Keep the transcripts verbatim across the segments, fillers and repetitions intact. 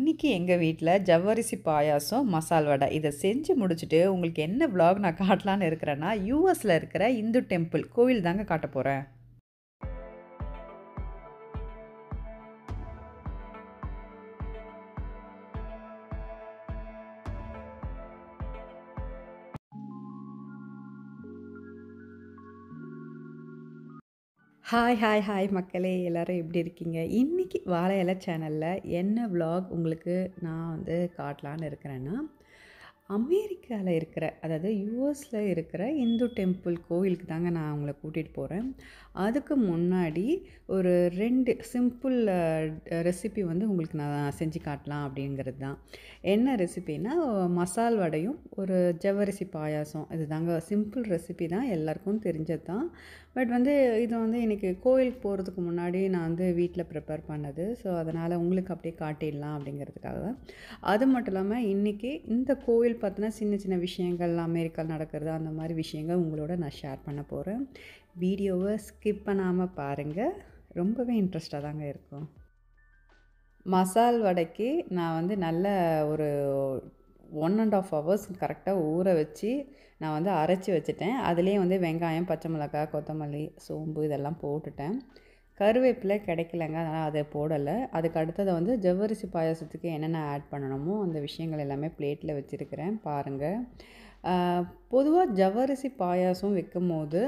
அன்னைக்கு எங்கள் வீட்டில் ஜவ்வரிசி பாயாசம் மசால் வடை இதை செஞ்சு முடிச்சுட்டு உங்களுக்கு என்ன விளாக் நான் காட்டலான்னு இருக்கிறேன்னா யூஎஸில் இருக்கிற இந்து டெம்பிள் கோவில் தாங்க காட்ட போகிறேன். हाई हाई हाई मक्कले एल्लारुम एप्पडी इरुक्कींगा इन्नैक्कु वाला इला चैनल एन्ना व्लॉग उंगलुक्कु नान वंदु काटलान इरुक्किरेन्ना अमेरिकाल इरुक्किर अदावदु यूएस ल इरुक्किर हिंदू टेम्पल कोविलुक्कु तांगा नान उंगला कूट्टिट्टु पोरेन. अदुक्कु मुन्नाडी ओरु रेंडु सिंपल रेसिपी वंदु उंगलुक्कु नान सेंजु काटलाम अप्पडिंगिरदु तान. एन्ना रेसिपीना मसाल वडैयुम ओरु जवरिसी पायासम इदु तांगा सिंपल रेसिपी तान एल्लारुक्कुम तेरिंजदु तान. பட் வந்து இது வந்து இன்றைக்கி கோயிலுக்கு போகிறதுக்கு முன்னாடி நான் வந்து வீட்டில் ப்ரிப்பேர் பண்ணது. ஸோ அதனால் உங்களுக்கு அப்படியே காட்டிடலாம் அப்படிங்கிறதுக்காக தான். அது மட்டும் இல்லாமல் இன்றைக்கி இந்த கோயில் பார்த்தினா சின்ன சின்ன விஷயங்கள் அமெரிக்காவில் நடக்கிறது அந்த மாதிரி விஷயங்கள் உங்களோட நான் ஷேர் பண்ண போகிறேன். வீடியோவை ஸ்கிப் பண்ணாமல் பாருங்கள், ரொம்பவே இன்ட்ரெஸ்டாக தாங்க இருக்கும். மசால் வடைக்கு நான் வந்து நல்ல ஒரு ஒன் அண்ட் ஆஃப் ஹவர்ஸ் கரெக்டாக ஊற வச்சு நான் வந்து அரைச்சி வச்சுட்டேன். அதுலேயே வந்து வெங்காயம் பச்சை மிளகாய் கொத்தமல்லி சோம்பு இதெல்லாம் போட்டுட்டேன். கருவேப்பிலை கிடைக்கலங்க, அதனால் அதை போடலை. அதுக்கு அடுத்தது வந்து ஜவ்வரிசி பாயாசத்துக்கு என்னென்ன ஆட் பண்ணணுமோ அந்த விஷயங்கள் எல்லாமே பிளேட்டில் வச்சுருக்கிறேன் பாருங்கள். பொதுவாக ஜவ்வரிசி பாயாசம் வைக்கும் போது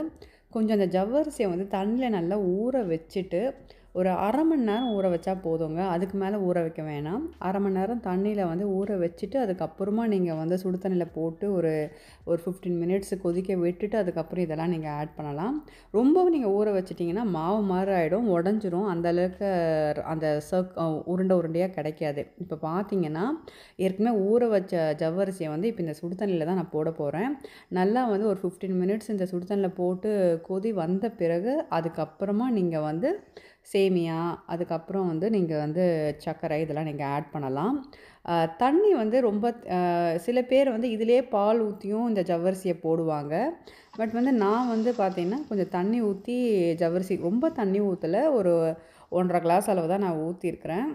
கொஞ்சம் அந்த ஜவ்வரிசியை வந்து தண்ணியில் நல்லா ஊற வச்சுட்டு ஒரு அரை மணி நேரம் ஊற வச்சா போதுங்க. அதுக்கு மேலே ஊற வைக்க வேணாம். அரை மணி நேரம் தண்ணியில் வந்து ஊற வச்சுட்டு அதுக்கப்புறமா நீங்கள் வந்து சுடு தண்ணியில் போட்டு ஒரு ஒரு ஃபிஃப்டீன் மினிட்ஸ் கொதிக்க விட்டுட்டு அதுக்கப்புறம் இதெல்லாம் நீங்கள் ஆட் பண்ணலாம். ரொம்பவும் நீங்கள் ஊற வச்சிட்டிங்கன்னா மாவு மாதிரி ஆகிடும், உடஞ்சிரும். அந்தளவுக்கு அந்த சர்க் உருண்டை உருண்டையாக கிடைக்காது. இப்போ பார்த்தீங்கன்னா ஏற்கனவே ஊற வச்ச ஜவ்வரிசியை வந்து இப்போ இந்த சுடு தண்ணியில் தான் நான் போட போகிறேன். நல்லா வந்து ஒரு ஃபிஃப்டீன் மினிட்ஸ் இந்த சுடு தண்ணியில் போட்டு கொதி வந்த பிறகு அதுக்கப்புறமா நீங்கள் வந்து சேமியா அதுக்கப்புறம் வந்து நீங்கள் வந்து சர்க்கரை இதெல்லாம் நீங்கள் ஆட் பண்ணலாம். தண்ணி வந்து ரொம்ப சில பேர் வந்து இதிலே பால் ஊற்றியும் இந்த ஜவ்வரிசியை போடுவாங்க. பட் வந்து நான் வந்து பார்த்திங்கன்னா கொஞ்சம் தண்ணி ஊற்றி ஜவ்வரிசி ரொம்ப தண்ணி ஊற்றலை, ஒரு ஒன்றரை கிளாஸ் அளவு தான் நான் ஊற்றிருக்கிறேன்.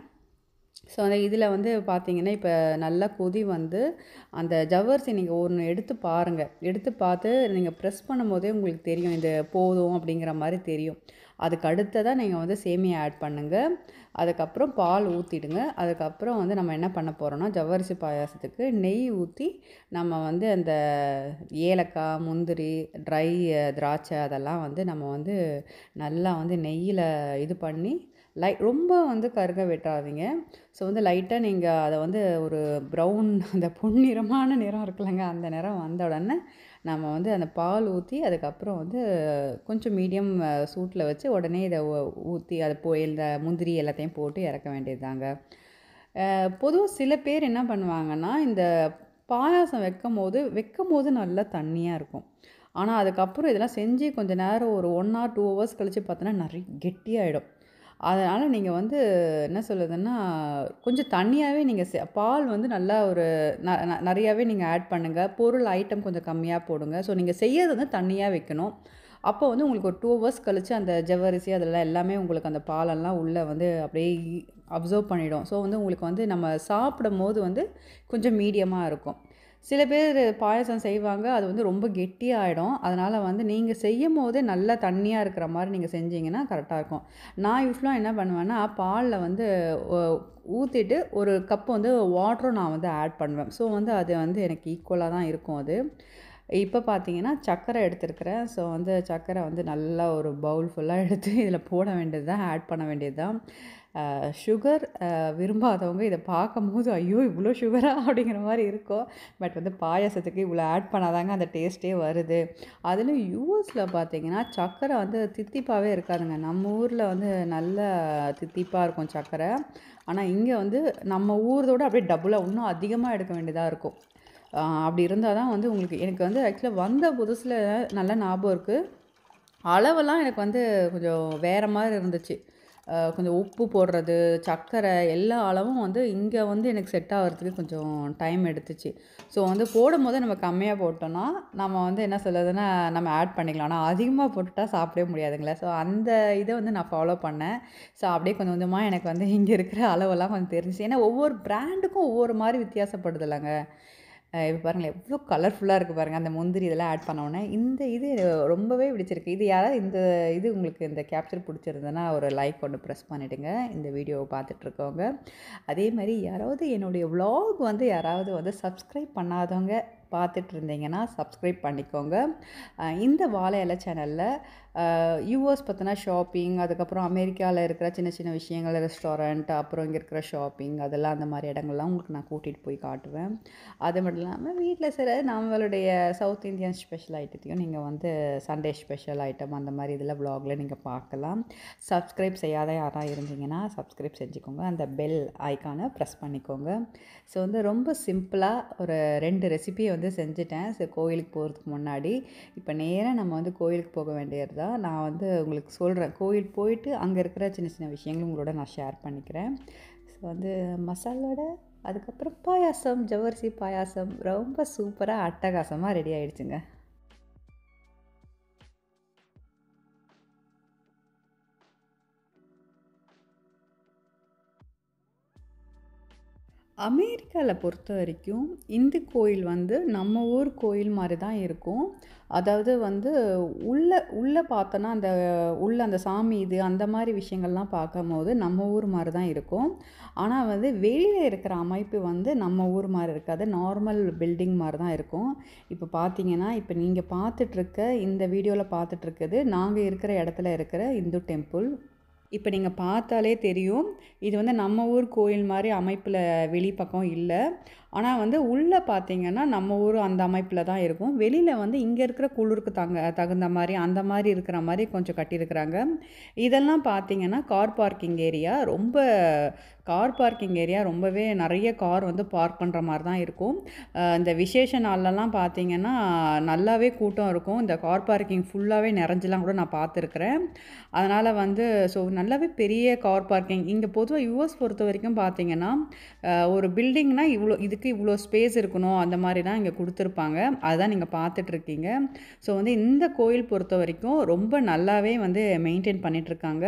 ஸோ அந்த இதில் வந்து பார்த்திங்கன்னா இப்போ நல்லா கொதி வந்து அந்த ஜவ்வரிசி நீங்கள் ஒன்று எடுத்து பாருங்கள். எடுத்து பார்த்து நீங்கள் ப்ரெஸ் பண்ணும் போதே உங்களுக்கு தெரியும் இது போதும் அப்படிங்கிற மாதிரி தெரியும். அதுக்கு அடுத்ததாக நீங்கள் வந்து சேமியா ஆட் பண்ணுங்கள். அதுக்கப்புறம் பால் ஊற்றிடுங்க. அதுக்கப்புறம் வந்து நம்ம என்ன பண்ண போகிறோன்னா ஜவ்வரிசி பாயாசத்துக்கு நெய் ஊற்றி நம்ம வந்து அந்த ஏலக்காய் முந்திரி ட்ரை திராட்சை அதெல்லாம் வந்து நம்ம வந்து நல்லா வந்து நெய்யில் இது பண்ணி லை ரொம்ப வந்து கருக வெட்டாதீங்க. ஸோ வந்து லைட்டாக நீங்கள் அதை வந்து ஒரு ப்ரௌன் அந்த பொன்னிறமான நிறம் இருக்கலங்க, அந்த நிறம் வந்த உடனே நம்ம வந்து அந்த பால் ஊற்றி அதுக்கப்புறம் வந்து கொஞ்சம் மீடியம் சூட்டில் வச்சு உடனே இதை ஊற்றி அதை போ இந்த முந்திரி எல்லாத்தையும் போட்டு இறக்க வேண்டியது தாங்க. பொதுவாக சில பேர் என்ன பண்ணுவாங்கன்னா இந்த பாயாசம் வைக்கும் போது வைக்கும் போது நல்லா தண்ணியாக இருக்கும். ஆனால் அதுக்கப்புறம் இதெல்லாம் செஞ்சு கொஞ்சம் நேரம் ஒரு ஒன் ஆர் டூ ஹவர்ஸ் கழித்து பார்த்தோன்னா நிறைய கெட்டியாகிடும். அதனால் நீங்கள் வந்து என்ன சொல்லுதுன்னா கொஞ்சம் தண்ணியாகவே நீங்கள் சே பால் வந்து நல்லா ஒரு ந நிறையாவே நீங்கள் ஆட் பண்ணுங்கள். பொருள் ஐட்டம் கொஞ்சம் கம்மியாக போடுங்க. ஸோ நீங்கள் செய்யறது வந்து தண்ணியாக வைக்கணும். அப்போ வந்து உங்களுக்கு ஒரு டூ ஹவர்ஸ் கழித்து அந்த ஜவ்வரிசி அதெல்லாம் எல்லாமே உங்களுக்கு அந்த பாலெல்லாம் உள்ளே வந்து அப்படியே அப்சர்வ் பண்ணிடும். ஸோ வந்து உங்களுக்கு வந்து நம்ம சாப்பிடும் போது வந்து கொஞ்சம் மீடியமாக இருக்கும். சில பேர் பாயசம் செய்வாங்க, அது வந்து ரொம்ப கெட்டியாகிடும். அதனால் வந்து நீங்கள் செய்யும் போதே நல்லா தண்ணியாக இருக்கிற மாதிரி நீங்கள் செஞ்சிங்கன்னா கரெக்டாக இருக்கும். நான் யூஸ்வலாக என்ன பண்ணுவேன்னா பாலில் வந்து ஊற்றிட்டு ஒரு கப்பு வந்து வாட்டரும் நான் வந்து ஆட் பண்ணுவேன். ஸோ வந்து அது வந்து எனக்கு ஈக்குவலாக தான் இருக்கும். அது இப்போ பார்த்தீங்கன்னா சர்க்கரை எடுத்துருக்கிறேன். ஸோ வந்து சர்க்கரை வந்து நல்லா ஒரு பவுல் ஃபுல்லாக எடுத்து இதில் போட வேண்டியது தான், ஆட் பண்ண வேண்டியது தான். சுகர் விரும்பாதவங்க இதை பார்க்கும் போது ஐயோ இவ்வளோ சுகரா அப்படிங்கிற மாதிரி இருக்கும். பட் வந்து பாயாசத்துக்கு இவ்வளோ ஆட் பண்ணாதாங்க அந்த டேஸ்ட்டே வருது. அதிலும் யூஎஸில் பார்த்திங்கன்னா சர்க்கரை வந்து தித்திப்பாகவே இருக்காதுங்க. நம்ம ஊரில் வந்து நல்ல தித்திப்பாக இருக்கும் சர்க்கரை. ஆனால் இங்கே வந்து நம்ம ஊரோட அப்படியே டபுளாக இன்னும் அதிகமாக எடுக்க வேண்டியதாக இருக்கும். அப்படி இருந்தால் தான் வந்து உங்களுக்கு எனக்கு வந்து ஆக்சுவலாக வந்த புதுசில் நல்ல ஞாபகம் இருக்குது, அளவெல்லாம் எனக்கு வந்து கொஞ்சம் வேறு மாதிரி இருந்துச்சு. கொஞ்சம் உப்பு போடுறது சக்கரை எல்லா அளவும் வந்து இங்கே வந்து எனக்கு செட் ஆகிறதுக்கு கொஞ்சம் டைம் எடுத்துச்சு. ஸோ வந்து போடும் போது நம்ம கம்மியாக போட்டோன்னா நம்ம வந்து என்ன சொல்லுதுன்னா நம்ம ஆட் பண்ணிக்கலாம், ஆனால் அதிகமாக போட்டுட்டால் சாப்பிடவே முடியாதுங்களே. ஸோ அந்த இதை வந்து நான் ஃபாலோ பண்ணேன். ஸோ அப்படியே கொஞ்சம் கொஞ்சமாக எனக்கு வந்து இங்கே இருக்கிற அளவெல்லாம் கொஞ்சம் தெரிஞ்சிச்சு. ஏன்னா ஒவ்வொரு ப்ராண்டுக்கும் ஒவ்வொரு மாதிரி வித்தியாசப்படுது இல்லைங்க. இப்போ பாருங்களேன் எவ்வளோ கலர்ஃபுல்லாக இருக்குது பாருங்கள். அந்த முந்திரி இதெல்லாம் ஆட் பண்ணோன்னே இந்த இது ரொம்பவே பிடிச்சிருக்கு. இது யாராவது இந்த இது உங்களுக்கு இந்த கேப்சர் பிடிச்சிருந்ததுன்னா ஒரு லைக் ஒன்று ப்ரெஸ் பண்ணிவிடுங்க இந்த வீடியோவை பார்த்துட்ருக்கவங்க. அதே மாதிரி யாராவது என்னுடைய வ்ளாக் வந்து யாராவது வந்து சப்ஸ்கிரைப் பண்ணாதவங்க பார்த்துட்டு இருந்தீங்கன்னா சப்ஸ்கிரைப் பண்ணிக்கோங்க. இந்த வாழை இலை சேனலில் யூஎஸ் பார்த்தினா ஷாப்பிங், அதுக்கப்புறம் அமெரிக்காவில் இருக்கிற சின்ன சின்ன விஷயங்கள், ரெஸ்டாரண்ட், அப்புறம் இங்கே இருக்கிற ஷாப்பிங், அதெல்லாம் அந்த மாதிரி இடங்கள்லாம் உங்களுக்கு நான் கூட்டிகிட்டு போய் காட்டுவேன். அது மட்டும் இல்லாமல் வீட்டில் சில நம்மளுடைய சவுத் இந்தியன் ஸ்பெஷல் ஐட்டத்தையும் நீங்கள் வந்து சண்டே ஸ்பெஷல் ஐட்டம் அந்த மாதிரி இதில் வ்ளாகில் நீங்கள் பார்க்கலாம். சப்ஸ்கிரைப் செய்யாத யாராக இருந்தீங்கன்னா சப்ஸ்கிரைப் செஞ்சுக்கோங்க, அந்த பெல் ஐக்கானை ப்ரெஸ் பண்ணிக்கோங்க. ஸோ வந்து ரொம்ப சிம்பிளாக ஒரு ரெண்டு ரெசிபியை வந்து செஞ்சுட்டேன். ஸோ கோயிலுக்கு போகிறதுக்கு முன்னாடி இப்போ நேராக நம்ம வந்து கோயிலுக்கு போக வேண்டியது தான். நான் வந்து உங்களுக்கு சொல்கிறேன், கோயில் போயிட்டு அங்கே இருக்கிற சின்ன சின்ன விஷயங்களும் உங்களோட நான் ஷேர் பண்ணிக்கிறேன். ஸோ வந்து மசால் வடை, அதுக்கப்புறம் பாயாசம், ஜவரிசி பாயாசம் ரொம்ப சூப்பராக அட்டகாசமாக ரெடி ஆகிடுச்சுங்க. அமெரிக்காவில் பொறுத்த வரைக்கும் இந்து கோயில் வந்து நம்ம ஊர் கோயில் மாதிரி தான் இருக்கும். அதாவது வந்து உள்ளே உள்ளே பார்த்தோன்னா அந்த உள்ள அந்த சாமி இது அந்த மாதிரி விஷயங்கள்லாம் பார்க்கும் போது நம்ம ஊர் மாதிரி தான் இருக்கும். ஆனால் வந்து வெளியில் இருக்கிற அமைப்பு வந்து நம்ம ஊர் மாதிரி இருக்காது, நார்மல் பில்டிங் மாதிரி தான் இருக்கும். இப்போ பார்த்தீங்கன்னா இப்போ நீங்கள் பார்த்துட்ருக்க இந்த வீடியோவில் பார்த்துட்ருக்குது நாங்கள் இருக்கிற இடத்துல இருக்கிற இந்து டெம்பிள். இப்போ நீங்கள் பார்த்தாலே தெரியும் இது வந்து நம்ம ஊர் கோயில் மாதிரி அமைப்பில் வெளிப்பக்கம் இல்லை. ஆனால் வந்து உள்ளே பார்த்திங்கன்னா நம்ம ஊர் அந்த அமைப்பில் தான் இருக்கும். வெளியில் வந்து இங்கே இருக்கிற குளிருக்கு தங்க தகுந்த மாதிரி அந்த மாதிரி இருக்கிற மாதிரி கொஞ்சம் கட்டியிருக்கிறாங்க. இதெல்லாம் பார்த்திங்கன்னா கார் பார்க்கிங் ஏரியா, ரொம்ப கார் பார்க்கிங் ஏரியா, ரொம்பவே நிறைய கார் வந்து பார்க் பண்ணுற மாதிரி தான் இருக்கும். இந்த விசேஷ நாள்லலாம் பார்த்திங்கன்னா நல்லாவே கூட்டம் இருக்கும். இந்த கார் பார்க்கிங் ஃபுல்லாகவே நிறைஞ்செலாம் கூட நான் பார்த்துருக்குறேன். அதனால் வந்து ஸோ நல்லாவே பெரிய கார் பார்க்கிங் இங்கே பொதுவாக யூஎஸ் பொறுத்த வரைக்கும் பார்த்திங்கன்னா ஒரு பில்டிங்னால் இவ்வளோ இதுக்கு இவ்வளோ ஸ்பேஸ் இருக்கணும் அந்த மாதிரி தான் இங்கே கொடுத்துருப்பாங்க. அதுதான் நீங்கள் பார்த்துட்ருக்கீங்க. ஸோ வந்து இந்த கோயில் பொறுத்த வரைக்கும் ரொம்ப நல்லாவே வந்து மெயின்டைன் பண்ணிகிட்ருக்காங்க.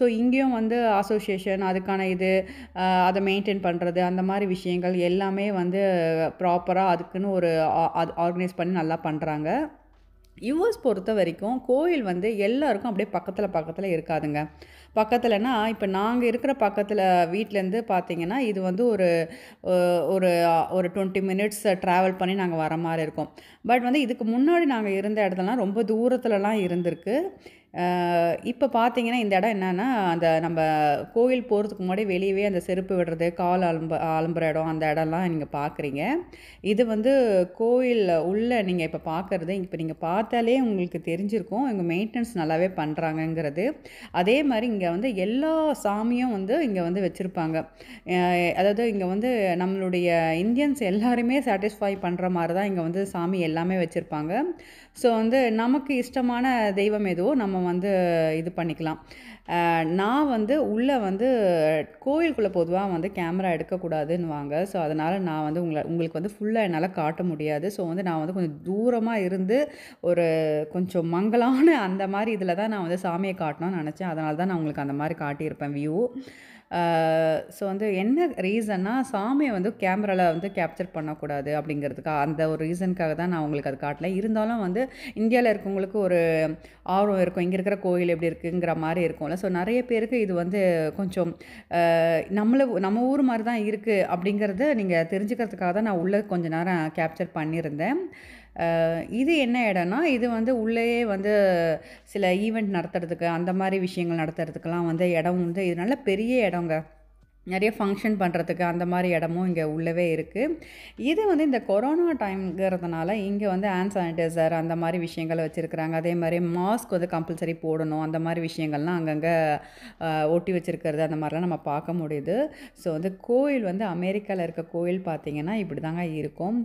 ஸோ இங்கேயும் வந்து அசோசியேஷன் அதுக்கான இது அதை மெயின்டைன் பண்ணுறது அந்த மாதிரி விஷயங்கள் எல்லாமே வந்து ப்ராப்பராக அதுக்குன்னு ஒரு ஆர்கனைஸ் பண்ணி நல்லா பண்ணுறாங்க. யூஎஸ் பொறுத்த வரைக்கும் கோயில் வந்து எல்லாருக்கும் அப்படியே பக்கத்தில் பக்கத்தில் இருக்காதுங்க. பக்கத்தில்னா இப்போ நாங்கள் இருக்கிற பக்கத்தில் வீட்டிலேருந்து பார்த்திங்கன்னா இது வந்து ஒரு ஒரு ஒரு டுவெண்ட்டி மினிட்ஸ் ட்ராவல் பண்ணி நாங்கள் வர மாதிரி இருக்கும். பட் வந்து இதுக்கு முன்னாடி நாங்கள் இருந்த இடத்துலலாம் ரொம்ப தூரத்துலலாம் இருந்திருக்கு. இப்போ பார்த்திங்கன்னா இந்த இடம் என்னென்னா அந்த நம்ம கோயில் போகிறதுக்கு முன்னாடி வெளியவே அந்த செருப்பு விடுறது கால் அலம்ப அலம்புற இடம் அந்த இடம்லாம் நீங்கள் பார்க்குறீங்க. இது வந்து கோயில் உள்ளே நீங்கள் இப்போ பார்க்குறது. இப்போ நீங்கள் பார்த்தாலே உங்களுக்கு தெரிஞ்சிருக்கும் இங்கே மெயின்டெனன்ஸ் நல்லாவே பண்ணுறாங்கங்கிறது. அதே மாதிரி இங்கே வந்து எல்லா சாமியும் வந்து இங்கே வந்து வச்சுருப்பாங்க. அதாவது இங்கே வந்து நம்மளுடைய இந்தியன்ஸ் எல்லாருமே சாட்டிஸ்ஃபை பண்ணுற மாதிரி தான் இங்கே வந்து சாமி எல்லாமே வச்சுருப்பாங்க. ஸோ வந்து நமக்கு இஷ்டமான தெய்வம் எதுவோ நம்ம வந்து இது பண்ணிக்கலாம். நான் வந்து உள்ளே வந்து கோயிலுக்குள்ளே பொதுவாக வந்து கேமரா எடுக்கக்கூடாதுன்னு வாங்க. ஸோ அதனால் நான் வந்து உங்களை உங்களுக்கு வந்து ஃபுல்லாக என்னால் காட்ட முடியாது. ஸோ வந்து நான் வந்து கொஞ்சம் தூரமாக இருந்து ஒரு கொஞ்சம் மங்கலான அந்த மாதிரி இதில் தான் நான் வந்து சாமியை காட்டணும்னு நினச்சேன். அதனால தான் நான் உங்களுக்கு அந்த மாதிரி காட்டியிருப்பேன் வியூ. ஸோ வந்து என்ன ரீசன்னா சாமியை வந்து கேமராவில் வந்து கேப்சர் பண்ணக்கூடாது அப்படிங்கிறதுக்காக அந்த ஒரு ரீசனுக்காக தான் நான் உங்களுக்கு அது காட்டல. இருந்தாலும் வந்து இந்தியாவில் இருக்கவங்களுக்கு ஒரு ஆர்வம் இருக்கும், இங்கே இருக்கிற கோயில் எப்படி இருக்குங்கிற மாதிரி இருக்கும்ல. ஸோ நிறைய பேருக்கு இது வந்து கொஞ்சம் நம்மளை நம்ம ஊர் மாதிரி தான் இருக்குது அப்படிங்கிறது நீங்கள் தெரிஞ்சுக்கிறதுக்காக தான் நான் உள்ளே கொஞ்சம் நேரம் கேப்சர் பண்ணியிருந்தேன். இது என்ன இடம்னா இது வந்து உள்ளேயே வந்து சில ஈவெண்ட் நடத்துறதுக்கு அந்த மாதிரி விஷயங்கள் நடத்துறதுக்கெலாம் வந்து இடம் வந்து இது நல்ல பெரிய இடங்க. நிறைய ஃபங்க்ஷன் பண்ணுறதுக்கு அந்த மாதிரி இடமும் இங்கே உள்ளவே இருக்குது. இது வந்து இந்த கொரோனா டைம்ங்கிறதுனால இங்கே வந்து ஹேண்ட் சானிடைசர் அந்த மாதிரி விஷயங்களை வச்சுருக்கிறாங்க. அதே மாதிரி மாஸ்க் வந்து கம்பல்சரி போடணும் அந்த மாதிரி விஷயங்கள்லாம் அங்கங்கே ஒட்டி வச்சுருக்கிறது அந்த மாதிரிலாம் நம்ம பார்க்க முடியுது. ஸோ வந்து கோயில் வந்து அமெரிக்காவில் இருக்க கோயில் பார்த்திங்கன்னா இப்படி தாங்க இருக்கும்.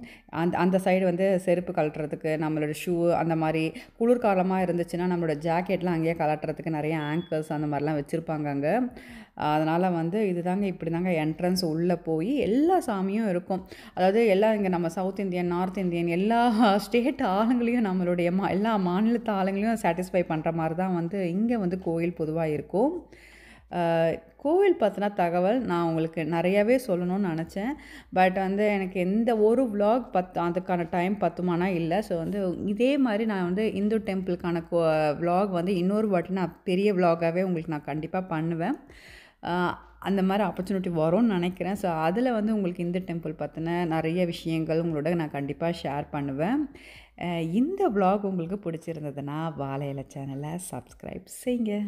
அந்த அந்த சைடு வந்து செருப்பு கலட்டுறதுக்கு நம்மளோட ஷூ அந்த மாதிரி குளிர்காலமாக இருந்துச்சுன்னா நம்மளோட ஜாக்கெட்லாம் அங்கேயே கலட்டுறதுக்கு நிறைய ஆங்கர்ஸ் அந்த மாதிரிலாம் வச்சுருப்பாங்க அங்கே. அதனால் வந்து இது தாங்க இப்படி தாங்க என்ட்ரன்ஸ் உள்ளே போய் எல்லா சாமியும் இருக்கும். அதாவது எல்லா இங்கே நம்ம சவுத் இந்தியன் நார்த் இந்தியன் எல்லா ஸ்டேட் ஆளுங்களையும் நம்மளுடைய மா எல்லா மாநிலத்து ஆளுங்களையும் சாட்டிஸ்ஃபை பண்ணுற மாதிரி தான் வந்து இங்கே வந்து கோயில் பொதுவாக இருக்கும். கோவில் பற்றின தகவல் நான் உங்களுக்கு நிறையாவே சொல்லணும்னு நினச்சேன். பட் வந்து எனக்கு எந்த ஒரு விளாக் பத்து அதுக்கான டைம் பத்துமானா இல்லை. ஸோ வந்து இதே மாதிரி நான் வந்து இந்து டெம்பிளுக்கான கோ விளாக் வந்து இன்னொரு வாட்டி நான் பெரிய விளாகாகவே உங்களுக்கு நான் கண்டிப்பாக பண்ணுவேன். அந்த மாதிரி ஆப்பர்ச்சுனிட்டி வரும்னு நினைக்கிறேன். ஸோ அதில் வந்து உங்களுக்கு இந்த டெம்பிள் பற்றின நிறைய விஷயங்கள் உங்களோட நான் கண்டிப்பாக ஷேர் பண்ணுவேன். இந்த விளாக் உங்களுக்கு பிடிச்சிருந்ததுன்னா வாழை இலை சேனலை சப்ஸ்கிரைப் செய்யுங்க.